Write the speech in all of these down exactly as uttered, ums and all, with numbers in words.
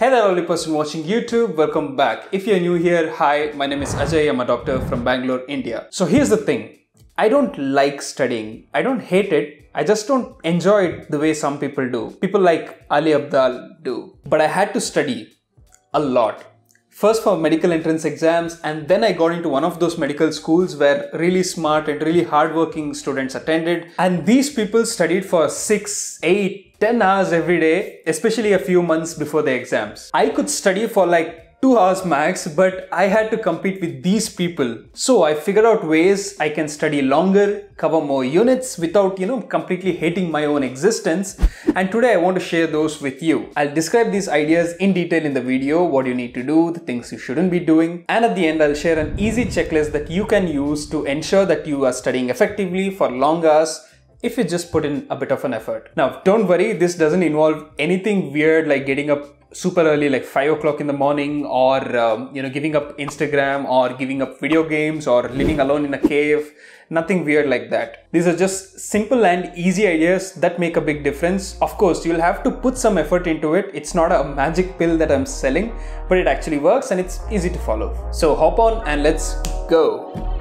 Hey there, only person watching YouTube, welcome back. If you're new here, hi, my name is Ajay, I'm a doctor from Bangalore, India. So here's the thing, I don't like studying, I don't hate it, I just don't enjoy it the way some people do. People like Ali Abdaal do. But I had to study a lot. First for medical entrance exams, and then I got into one of those medical schools where really smart and really hardworking students attended. And these people studied for six, eight, ten hours every day, especially a few months before the exams. I could study for like two hours max, but I had to compete with these people. So I figured out ways I can study longer, cover more units without, you know, completely hating my own existence. And today I want to share those with you. I'll describe these ideas in detail in the video, what you need to do, the things you shouldn't be doing. And at the end, I'll share an easy checklist that you can use to ensure that you are studying effectively for long hours, if you just put in a bit of an effort. Now, don't worry, this doesn't involve anything weird like getting up super early like five o'clock in the morning or um, you know, giving up Instagram or giving up video games or living alone in a cave. Nothing weird like that. These are just simple and easy ideas that make a big difference. Of course, you'll have to put some effort into it. It's not a magic pill that I'm selling, but it actually works and it's easy to follow. So hop on and let's go.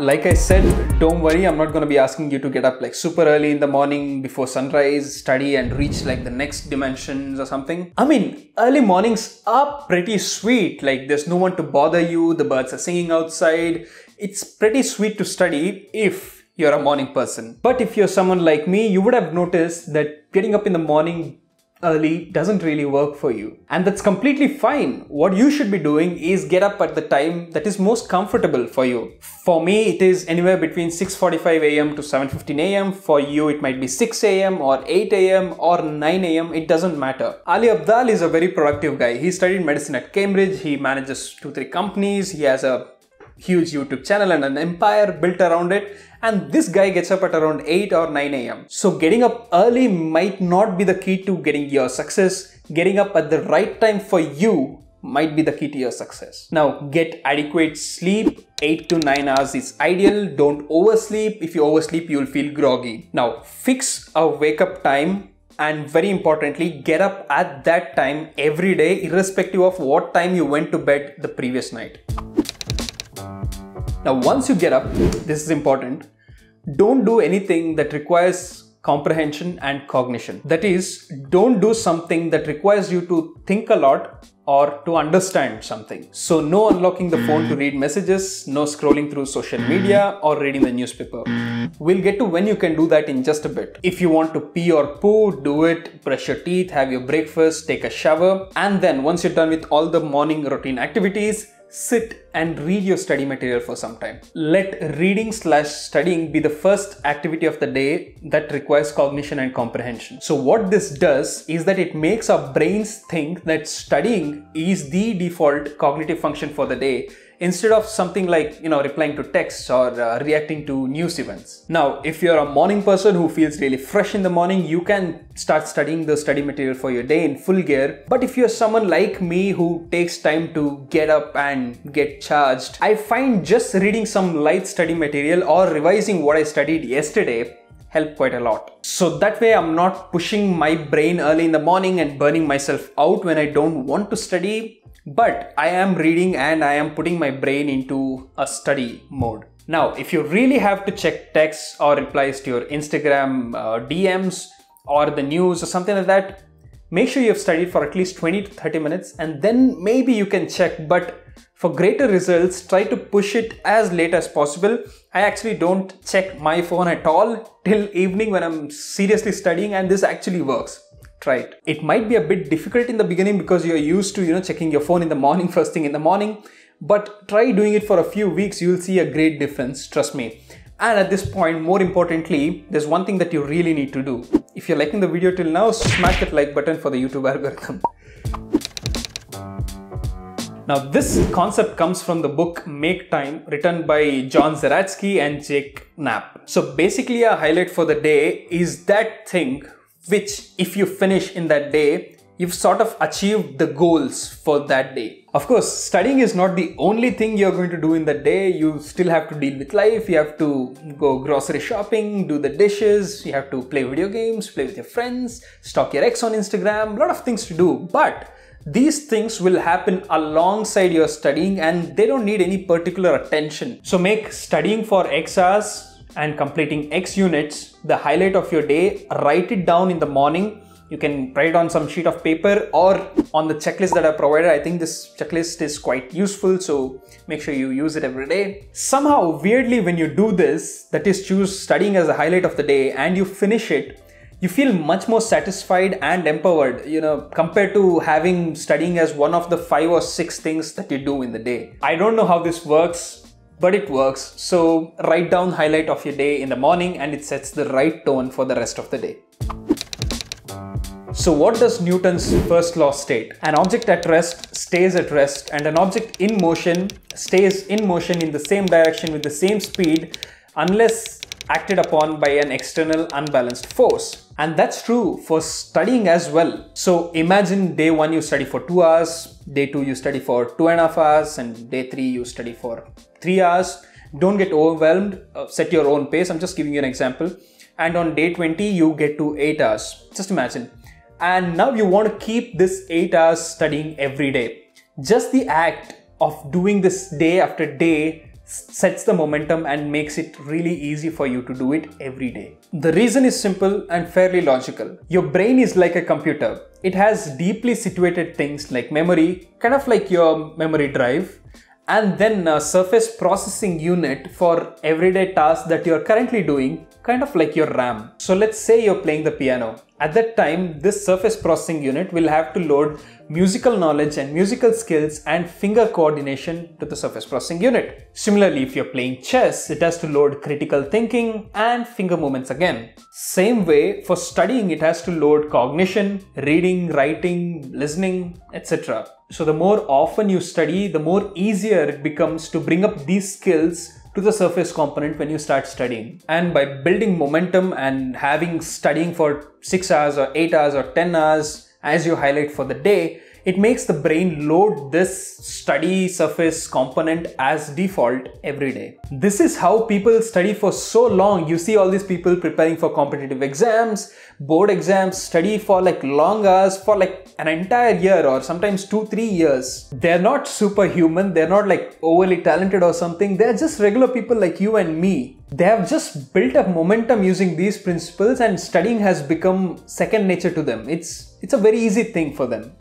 Like I said, don't worry, I'm not going to be asking you to get up like super early in the morning before sunrise, study and reach like the next dimensions or something. I mean, early mornings are pretty sweet, like there's no one to bother you, the birds are singing outside. It's pretty sweet to study if you're a morning person. But if you're someone like me, you would have noticed that getting up in the morning early doesn't really work for you. And that's completely fine. What you should be doing is get up at the time that is most comfortable for you. For me, it is anywhere between six forty-five a m to seven fifteen a m. For you, it might be six a m or eight a m or nine a m. It doesn't matter. Ali Abdaal is a very productive guy. He studied medicine at Cambridge. He manages two, three companies. He has a huge YouTube channel and an empire built around it, and this guy gets up at around eight or nine a m. So getting up early might not be the key to getting your success. Getting up at the right time for you might be the key to your success. Now, get adequate sleep. eight to nine hours is ideal. Don't oversleep. If you oversleep, you'll feel groggy. Now, fix a wake up time. And very importantly, get up at that time every day, irrespective of what time you went to bed the previous night. Now, once you get up, this is important, don't do anything that requires comprehension and cognition. That is, don't do something that requires you to think a lot or to understand something. So no unlocking the phone to read messages, no scrolling through social media or reading the newspaper. We'll get to when you can do that in just a bit. If you want to pee or poo, do it, brush your teeth, have your breakfast, take a shower, and then once you're done with all the morning routine activities, sit and read your study material for some time. Let reading slash studying be the first activity of the day that requires cognition and comprehension. So what this does is that it makes our brains think that studying is the default cognitive function for the day, instead of something like, you know, replying to texts or uh, reacting to news events. Now, if you're a morning person who feels really fresh in the morning, you can start studying the study material for your day in full gear. But if you're someone like me who takes time to get up and get charged, I find just reading some light study material or revising what I studied yesterday help quite a lot. So that way I'm not pushing my brain early in the morning and burning myself out when I don't want to study. But I am reading and I am putting my brain into a study mode. Now, if you really have to check texts or replies to your Instagram uh, D Ms or the news or something like that, make sure you have studied for at least twenty to thirty minutes and then maybe you can check. But for greater results, try to push it as late as possible. I actually don't check my phone at all till evening when I'm seriously studying, and this actually works. Right. It might be a bit difficult in the beginning because you're used to, you know, checking your phone in the morning, first thing in the morning, but try doing it for a few weeks. You'll see a great difference, trust me. And at this point, more importantly, there's one thing that you really need to do. If you're liking the video till now, smash that like button for the YouTube algorithm. Now, this concept comes from the book Make Time, written by John Zeratsky and Jake Knapp. So basically, a highlight for the day is that thing which if you finish in that day, you've sort of achieved the goals for that day. Of course, studying is not the only thing you're going to do in that day. You still have to deal with life. You have to go grocery shopping, do the dishes. You have to play video games, play with your friends, stalk your ex on Instagram, a lot of things to do. But these things will happen alongside your studying and they don't need any particular attention. So make studying for X hours and completing X units the highlight of your day. Write it down in the morning. You can write it on some sheet of paper or on the checklist that I provided. I think this checklist is quite useful, so make sure you use it every day. Somehow, weirdly, when you do this, that is choose studying as a highlight of the day and you finish it, you feel much more satisfied and empowered, you know, compared to having studying as one of the five or six things that you do in the day. I don't know how this works, but it works. So write down highlight of your day in the morning and it sets the right tone for the rest of the day. So what does Newton's first law state? An object at rest stays at rest, and an object in motion stays in motion in the same direction with the same speed unless acted upon by an external unbalanced force. And that's true for studying as well. So imagine day one you study for two hours, day two you study for two and a half hours, and day three you study for three hours. Don't get overwhelmed, uh, set your own pace. I'm just giving you an example. And on day twenty you get to eight hours. Just imagine. And now you want to keep this eight hours studying every day. Just the act of doing this day after day sets the momentum and makes it really easy for you to do it every day. The reason is simple and fairly logical. Your brain is like a computer. It has deeply situated things like memory, kind of like your memory drive, and then a surface processing unit for everyday tasks that you're currently doing, kind of like your RAM. So let's say you're playing the piano. At that time, this surface processing unit will have to load musical knowledge and musical skills and finger coordination to the surface processing unit. Similarly, if you're playing chess, it has to load critical thinking and finger movements again. Same way, for studying, it has to load cognition, reading, writing, listening, et cetera. So the more often you study, the more easier it becomes to bring up these skills to the surface component when you start studying. And by building momentum and having studying for six hours or eight hours or ten hours as you highlight for the day, it makes the brain load this study surface component as default every day. This is how people study for so long. You see all these people preparing for competitive exams, board exams, study for like long hours, for like an entire year or sometimes two, three years. They're not superhuman. They're not like overly talented or something. They're just regular people like you and me. They have just built up momentum using these principles, and studying has become second nature to them. It's, it's a very easy thing for them.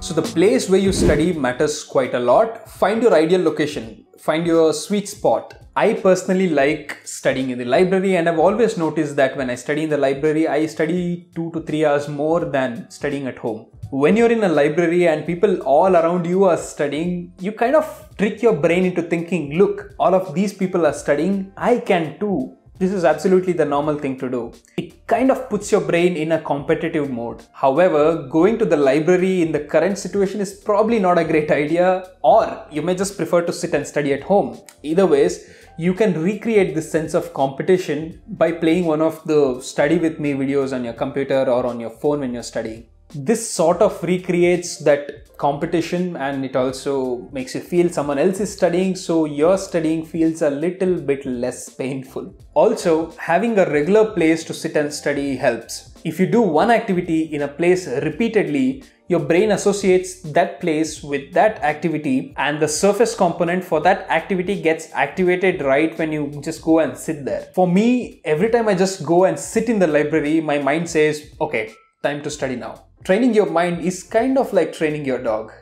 So the place where you study matters quite a lot. Find your ideal location, find your sweet spot. I personally like studying in the library, and I've always noticed that when I study in the library, I study two to three hours more than studying at home. When you're in a library and people all around you are studying, you kind of trick your brain into thinking, look, all of these people are studying, I can too. This is absolutely the normal thing to do. It kind of puts your brain in a competitive mode. However, going to the library in the current situation is probably not a great idea, or you may just prefer to sit and study at home. Either ways, you can recreate this sense of competition by playing one of the study with me videos on your computer or on your phone when you're studying. This sort of recreates that competition, and it also makes you feel someone else is studying, so your studying feels a little bit less painful. Also, having a regular place to sit and study helps. If you do one activity in a place repeatedly, your brain associates that place with that activity, and the surface component for that activity gets activated right when you just go and sit there. For me, every time I just go and sit in the library, my mind says, okay, time to study now. Training your mind is kind of like training your dog.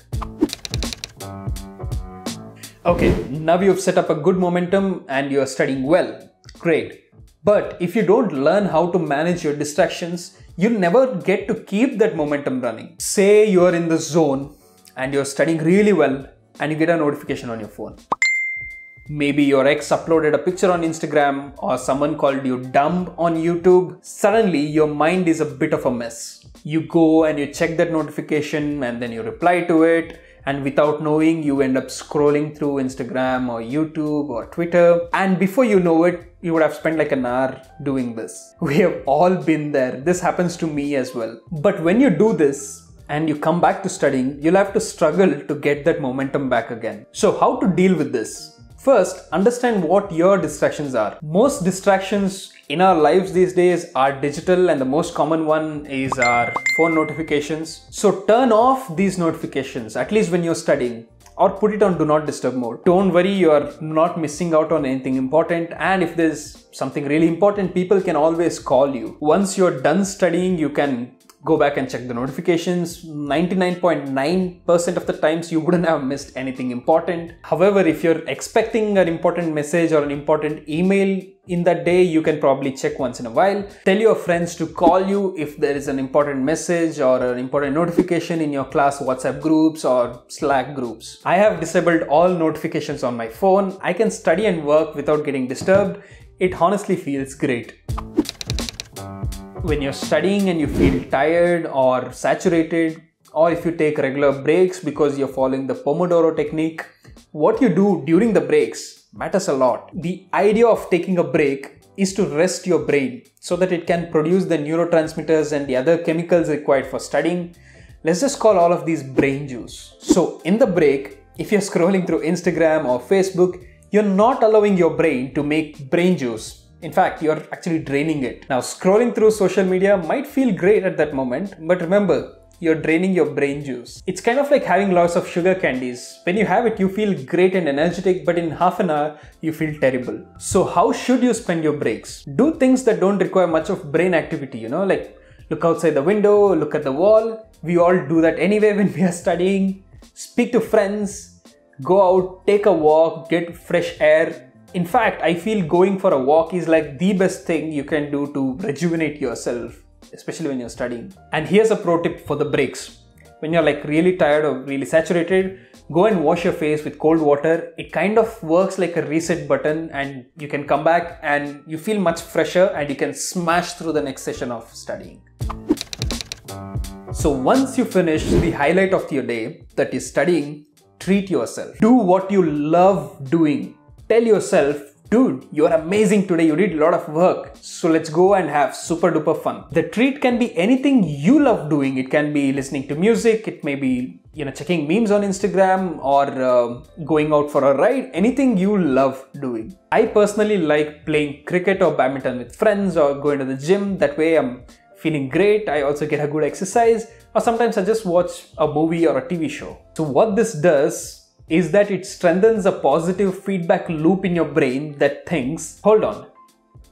Okay, now you've set up a good momentum and you're studying well. Great. But if you don't learn how to manage your distractions, you'll never get to keep that momentum running. Say you're in the zone and you're studying really well and you get a notification on your phone. Maybe your ex uploaded a picture on Instagram or someone called you dumb on YouTube. Suddenly, your mind is a bit of a mess. You go and you check that notification and then you reply to it. and without knowing you end up scrolling through Instagram or YouTube or Twitter, and before you know it you would have spent like an hour doing this. We have all been there. This happens to me as well. But when you do this and you come back to studying, you'll have to struggle to get that momentum back again. So how to deal with this? First, understand what your distractions are. Most distractions in our lives these days are digital, and the most common one is our phone notifications. So turn off these notifications, at least when you're studying, or put it on do not disturb mode. Don't worry, you are not missing out on anything important, and if there's something really important, people can always call you. Once you're done studying, you can go back and check the notifications. ninety-nine point nine percent of the times you wouldn't have missed anything important. However, if you're expecting an important message or an important email in that day, you can probably check once in a while. Tell your friends to call you if there is an important message or an important notification in your class WhatsApp groups or Slack groups. I have disabled all notifications on my phone. I can study and work without getting disturbed. It honestly feels great. When you're studying and you feel tired or saturated, or if you take regular breaks because you're following the Pomodoro technique, what you do during the breaks matters a lot. The idea of taking a break is to rest your brain so that it can produce the neurotransmitters and the other chemicals required for studying. Let's just call all of these brain juice. So in the break, if you're scrolling through Instagram or Facebook, you're not allowing your brain to make brain juice. In fact, you're actually draining it. Now, scrolling through social media might feel great at that moment, but remember, you're draining your brain juice. It's kind of like having lots of sugar candies. When you have it, you feel great and energetic, but in half an hour, you feel terrible. So how should you spend your breaks? Do things that don't require much of brain activity, you know, like look outside the window, look at the wall. We all do that anyway when we are studying. Speak to friends, go out, take a walk, get fresh air. In fact, I feel going for a walk is like the best thing you can do to rejuvenate yourself, especially when you're studying. And here's a pro tip for the breaks. When you're like really tired or really saturated, go and wash your face with cold water. It kind of works like a reset button, and you can come back and you feel much fresher and you can smash through the next session of studying. So once you finish the highlight of your day, that is studying, treat yourself. Do what you love doing. Tell yourself, dude, you're amazing today, you did a lot of work, so let's go and have super duper fun. The treat can be anything you love doing. It can be listening to music, it may be, you know, checking memes on Instagram, or uh, going out for a ride, anything you love doing. I personally like playing cricket or badminton with friends or going to the gym. That way I'm feeling great, I also get a good exercise, or sometimes I just watch a movie or a T V show. So what this does is that it strengthens a positive feedback loop in your brain that thinks, hold on,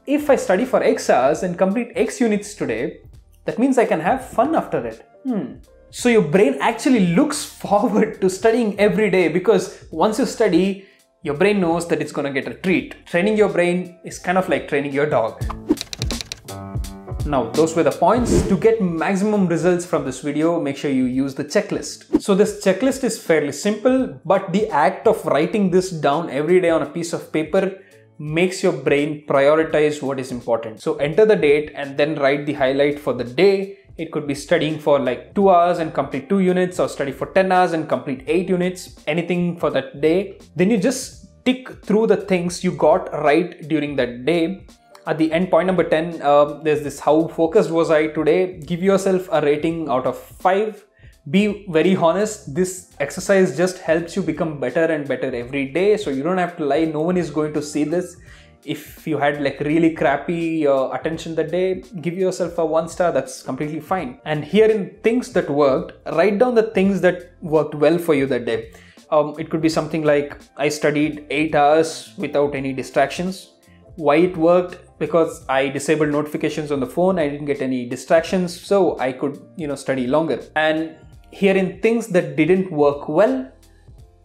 if I study for X hours and complete X units today, that means I can have fun after it. Hmm. So your brain actually looks forward to studying every day, because once you study, your brain knows that it's gonna get a treat. Training your brain is kind of like training your dog. Now, those were the points. To get maximum results from this video, make sure you use the checklist. So this checklist is fairly simple, but the act of writing this down every day on a piece of paper makes your brain prioritize what is important. So enter the date and then write the highlight for the day. It could be studying for like two hours and complete two units, or study for ten hours and complete eight units, anything for that day. Then you just tick through the things you got right during that day. At the end, point number ten, uh, there's this, how focused was I today? Give yourself a rating out of five. Be very honest. This exercise just helps you become better and better every day. So you don't have to lie. No one is going to see this. If you had like really crappy uh, attention that day, give yourself a one star. That's completely fine. And here in things that worked, write down the things that worked well for you that day. Um, it could be something like, I studied eight hours without any distractions. Why it worked? Because I disabled notifications on the phone, I didn't get any distractions, so I could, you know, study longer. And here in things that didn't work well,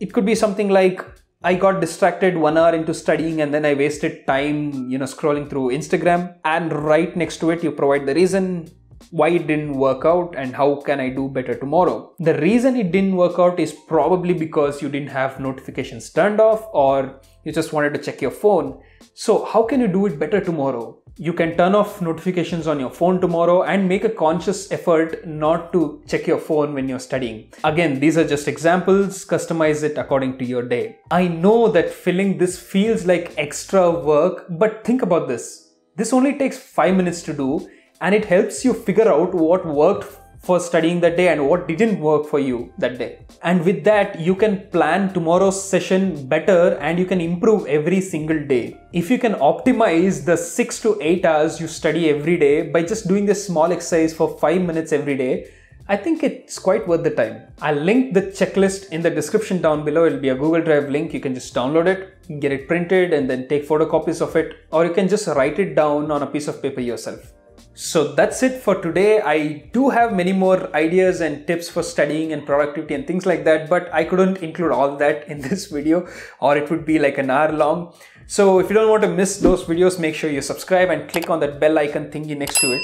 it could be something like, I got distracted one hour into studying and then I wasted time, you know, scrolling through Instagram. And right next to it, you provide the reason why it didn't work out and how can I do better tomorrow. The reason it didn't work out is probably because you didn't have notifications turned off, or you just wanted to check your phone. So how can you do it better tomorrow? You can turn off notifications on your phone tomorrow and make a conscious effort not to check your phone when you're studying. Again, these are just examples. Customize it according to your day. I know that filling this feels like extra work, but think about this. This only takes five minutes to do, and it helps you figure out what worked for studying that day and what didn't work for you that day. And with that, you can plan tomorrow's session better and you can improve every single day. If you can optimize the six to eight hours you study every day by just doing this small exercise for five minutes every day, I think it's quite worth the time. I'll link the checklist in the description down below. It'll be a Google Drive link. You can just download it, get it printed, and then take photocopies of it, or you can just write it down on a piece of paper yourself. So that's it for today. I do have many more ideas and tips for studying and productivity and things like that, but I couldn't include all that in this video, or it would be like an hour long. So if you don't want to miss those videos, make sure you subscribe and click on that bell icon thingy next to it.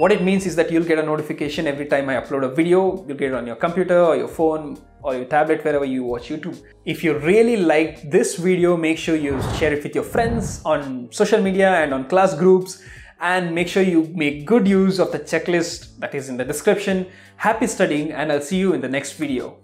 What it means is that you'll get a notification every time I upload a video. You'll get it on your computer or your phone or your tablet, wherever you watch YouTube. If you really liked this video, make sure you share it with your friends on social media and on class groups. And make sure you make good use of the checklist that is in the description. Happy studying, and I'll see you in the next video.